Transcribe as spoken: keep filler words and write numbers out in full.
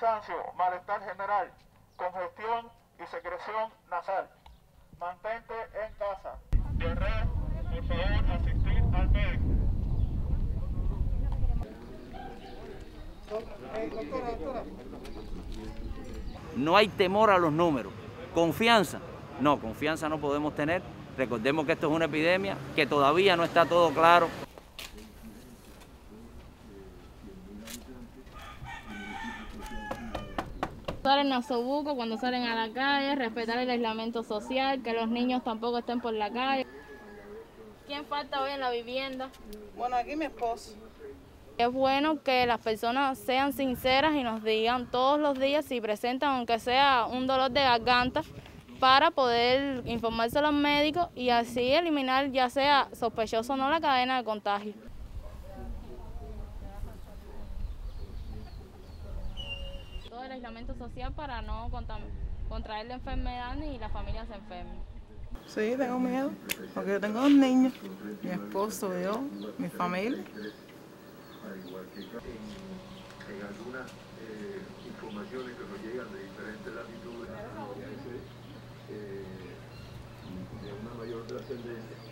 cansancio, malestar general, congestión y secreción nasal. Mantente en casa. Guerrero, por favor, asistir al médico. No hay temor a los números. Confianza. No, confianza no podemos tener. Recordemos que esto es una epidemia, que todavía no está todo claro. Usar el nasobuco cuando salen a la calle, respetar el aislamiento social, que los niños tampoco estén por la calle. ¿Quién falta hoy en la vivienda? Bueno, aquí mi esposo. Es bueno que las personas sean sinceras y nos digan todos los días si presentan, aunque sea un dolor de garganta, para poder informarse a los médicos y así eliminar, ya sea sospechoso o no, la cadena de contagio. El aislamiento social para no contraer la enfermedad ni la familia se enferme. Sí, tengo miedo, porque yo tengo dos niños, mi esposo, yo, mi familia. Al igual que en algunas eh, informaciones que nos llegan de diferentes latitudes, de una mayor trascendencia.